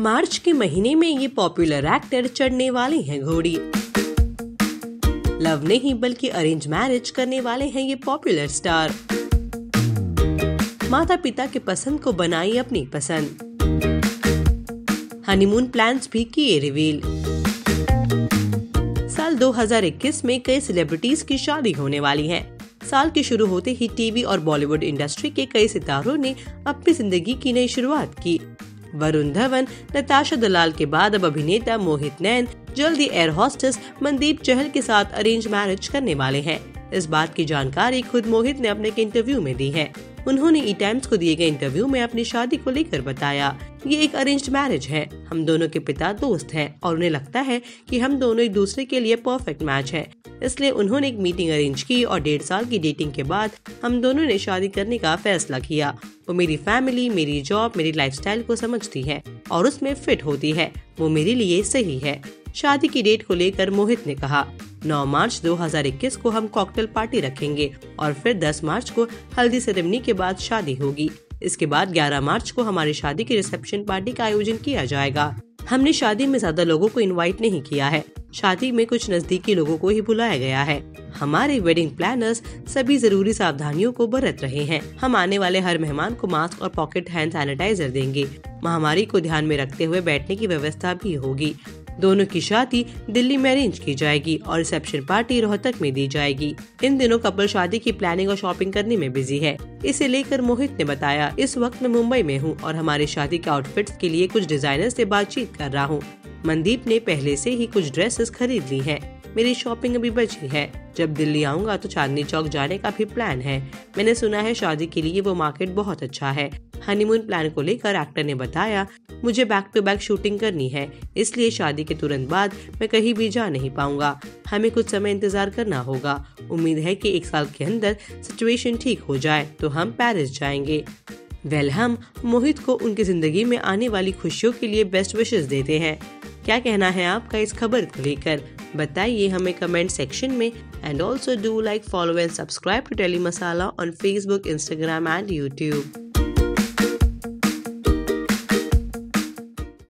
मार्च के महीने में ये पॉपुलर एक्टर चढ़ने वाले हैं घोड़ी। लव नहीं बल्कि अरेंज मैरिज करने वाले हैं ये पॉपुलर स्टार। माता पिता के पसंद को बनाई अपनी पसंद, हनीमून प्लान्स भी किए रिवील। साल 2021 में कई सेलिब्रिटीज की शादी होने वाली है। साल के शुरू होते ही टीवी और बॉलीवुड इंडस्ट्री के कई सितारों ने अपनी जिंदगी की नई शुरुआत की। वरुण धवन, नताशा दलाल के बाद अब अभिनेता मोहित नैन जल्दी एयर होस्टेस मनदीप चहल के साथ अरेंज मैरिज करने वाले हैं। इस बात की जानकारी खुद मोहित ने अपने इंटरव्यू में दी है। उन्होंने ई टाइम्स को दिए गए इंटरव्यू में अपनी शादी को लेकर बताया, ये एक अरेंज्ड मैरिज है। हम दोनों के पिता दोस्त हैं और उन्हें लगता है कि हम दोनों एक दूसरे के लिए परफेक्ट मैच है, इसलिए उन्होंने एक मीटिंग अरेंज की और 1.5 साल की डेटिंग के बाद हम दोनों ने शादी करने का फैसला किया। वो मेरी फैमिली, मेरी जॉब, मेरी लाइफस्टाइल को समझती है और उसमें फिट होती है। वो मेरे लिए सही है। शादी की डेट को लेकर मोहित ने कहा, 9 मार्च 2021 को हम कॉकटेल पार्टी रखेंगे और फिर 10 मार्च को हल्दी सेरेमनी के बाद शादी होगी। इसके बाद 11 मार्च को हमारी शादी की रिसेप्शन पार्टी का आयोजन किया जाएगा। हमने शादी में ज्यादा लोगों को इनवाइट नहीं किया है, शादी में कुछ नजदीकी लोगों को ही बुलाया गया है। हमारे वेडिंग प्लानर्स सभी जरूरी सावधानियों को बरत रहे हैं। हम आने वाले हर मेहमान को मास्क और पॉकेट हैंड सैनिटाइजर देंगे। महामारी को ध्यान में रखते हुए बैठने की व्यवस्था भी होगी। दोनों की शादी दिल्ली में अरेंज की जाएगी और रिसेप्शन पार्टी रोहतक में दी जाएगी। इन दिनों कपल शादी की प्लानिंग और शॉपिंग करने में बिजी है। इसे लेकर मोहित ने बताया, इस वक्त मैं मुंबई में हूँ और हमारी शादी के आउटफिट्स के लिए कुछ डिजाइनर से बातचीत कर रहा हूँ। मनदीप ने पहले से ही कुछ ड्रेसेस खरीद ली हैं। मेरी शॉपिंग अभी बची है। जब दिल्ली आऊँगा तो चांदनी चौक जाने का भी प्लान है। मैंने सुना है शादी के लिए वो मार्केट बहुत अच्छा है। हनीमून प्लान को लेकर एक्टर ने बताया, मुझे बैक-टू-बैक शूटिंग करनी है, इसलिए शादी के तुरंत बाद मैं कहीं भी जा नहीं पाऊंगा। हमें कुछ समय इंतजार करना होगा। उम्मीद है कि 1 साल के अंदर सिचुएशन ठीक हो जाए तो हम पेरिस जाएंगे। हम मोहित को उनकी जिंदगी में आने वाली खुशियों के लिए बेस्ट विशेस देते हैं। क्या कहना है आपका इस खबर को लेकर? बताइए हमें कमेंट सेक्शन में। And also do like, follow and subscribe to tele masala on Facebook, Instagram and YouTube.